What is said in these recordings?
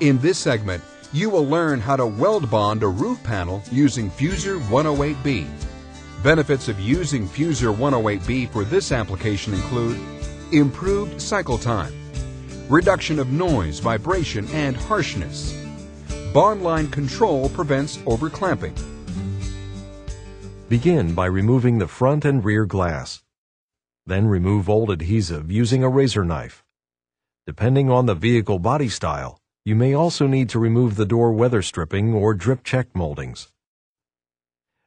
In this segment, you will learn how to weld bond a roof panel using Fusor 108B. Benefits of using Fusor 108B for this application include improved cycle time, reduction of noise, vibration, and harshness. Bond line control prevents overclamping. Begin by removing the front and rear glass. Then remove old adhesive using a razor knife. Depending on the vehicle body style, you may also need to remove the door weather stripping or drip check moldings.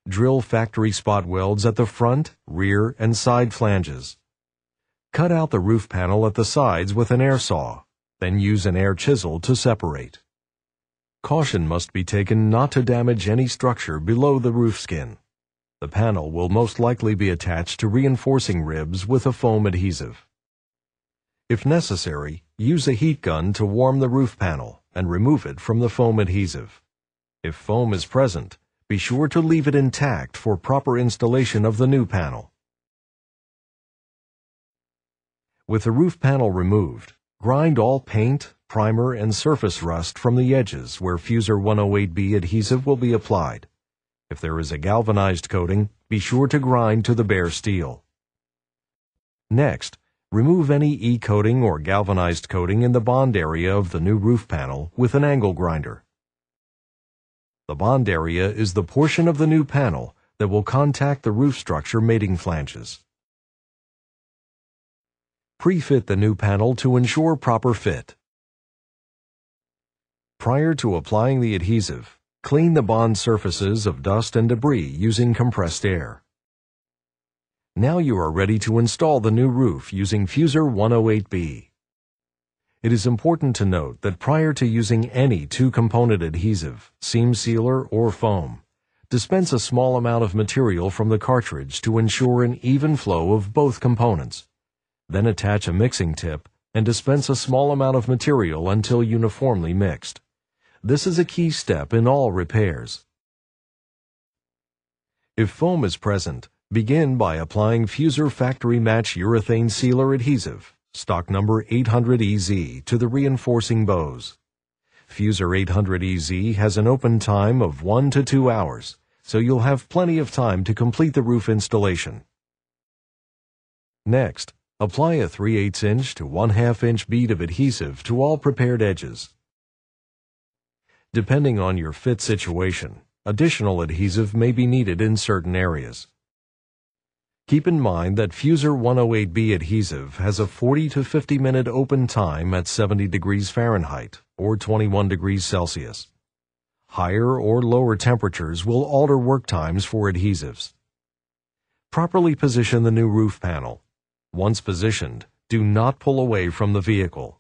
Drill factory spot welds at the front, rear, and side flanges. Cut out the roof panel at the sides with an air saw, then use an air chisel to separate. Caution must be taken not to damage any structure below the roof skin. The panel will most likely be attached to reinforcing ribs with a foam adhesive. If necessary, use a heat gun to warm the roof panel and remove it from the foam adhesive. If foam is present, be sure to leave it intact for proper installation of the new panel. With the roof panel removed, grind all paint, primer, and surface rust from the edges where Fusor 108B adhesive will be applied. If there is a galvanized coating, be sure to grind to the bare steel. Next, remove any E-coating or galvanized coating in the bond area of the new roof panel with an angle grinder. The bond area is the portion of the new panel that will contact the roof structure mating flanges. Pre-fit the new panel to ensure proper fit. Prior to applying the adhesive, clean the bond surfaces of dust and debris using compressed air. Now you are ready to install the new roof using Fusor 108B. It is important to note that prior to using any two-component adhesive, seam sealer or foam, dispense a small amount of material from the cartridge to ensure an even flow of both components. Then attach a mixing tip and dispense a small amount of material until uniformly mixed. This is a key step in all repairs. If foam is present, begin by applying Fusor Factory Match Urethane Sealer Adhesive, stock number 800EZ, to the reinforcing bows. Fusor 800EZ has an open time of 1 to 2 hours, so you'll have plenty of time to complete the roof installation. Next, apply a 3/8-inch to 1/2-inch bead of adhesive to all prepared edges. Depending on your fit situation, additional adhesive may be needed in certain areas. Keep in mind that Fusor 108B adhesive has a 40 to 50 minute open time at 70 degrees Fahrenheit or 21 degrees Celsius. Higher or lower temperatures will alter work times for adhesives. Properly position the new roof panel. Once positioned, do not pull away from the vehicle.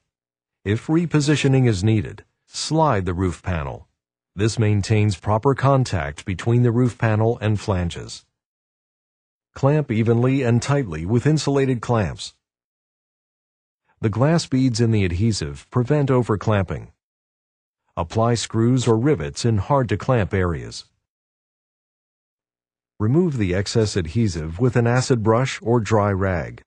If repositioning is needed, slide the roof panel. This maintains proper contact between the roof panel and flanges. Clamp evenly and tightly with insulated clamps. The glass beads in the adhesive prevent overclamping. Apply screws or rivets in hard-to-clamp areas. Remove the excess adhesive with an acid brush or dry rag.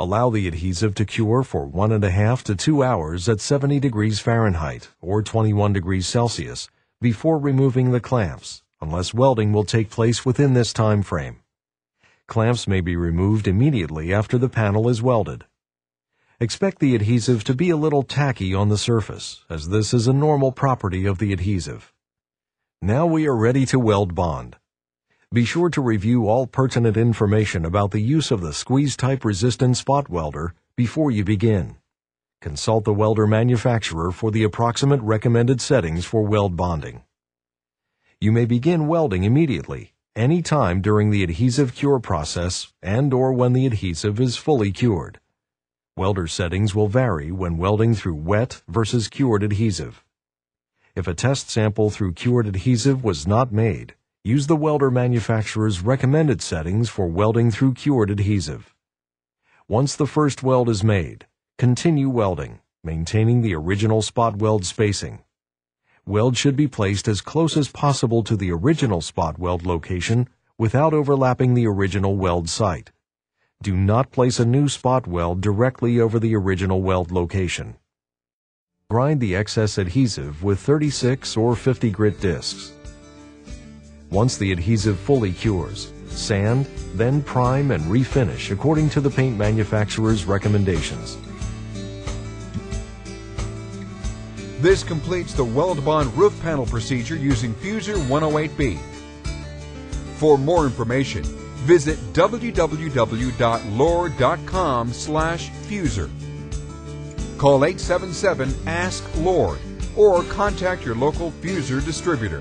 Allow the adhesive to cure for 1.5 to 2 hours at 70 degrees Fahrenheit or 21 degrees Celsius before removing the clamps, unless welding will take place within this time frame. Clamps may be removed immediately after the panel is welded. Expect the adhesive to be a little tacky on the surface, as this is a normal property of the adhesive. Now we are ready to weld bond. Be sure to review all pertinent information about the use of the squeeze-type resistant spot welder before you begin. Consult the welder manufacturer for the approximate recommended settings for weld bonding. You may begin welding immediately, any time during the adhesive cure process and/or when the adhesive is fully cured. Welder settings will vary when welding through wet versus cured adhesive. If a test sample through cured adhesive was not made, use the welder manufacturer's recommended settings for welding through cured adhesive. Once the first weld is made, continue welding, maintaining the original spot weld spacing. Weld should be placed as close as possible to the original spot weld location without overlapping the original weld site. Do not place a new spot weld directly over the original weld location. Grind the excess adhesive with 36 or 50 grit discs. Once the adhesive fully cures, sand, then prime and refinish according to the paint manufacturer's recommendations. This completes the weld bond roof panel procedure using Fusor 108B. For more information, visit www.lord.com/Fusor. Call 877-ASK-LORD or contact your local Fusor distributor.